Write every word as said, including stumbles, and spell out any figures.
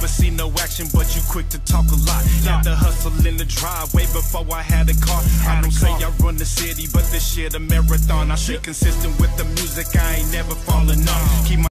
never see no action, but you quick to talk a lot. Had to hustle in the driveway before I had a car. I don't say I run the city, but this shit a marathon. I stay consistent with the music, I ain't never falling off. Keep my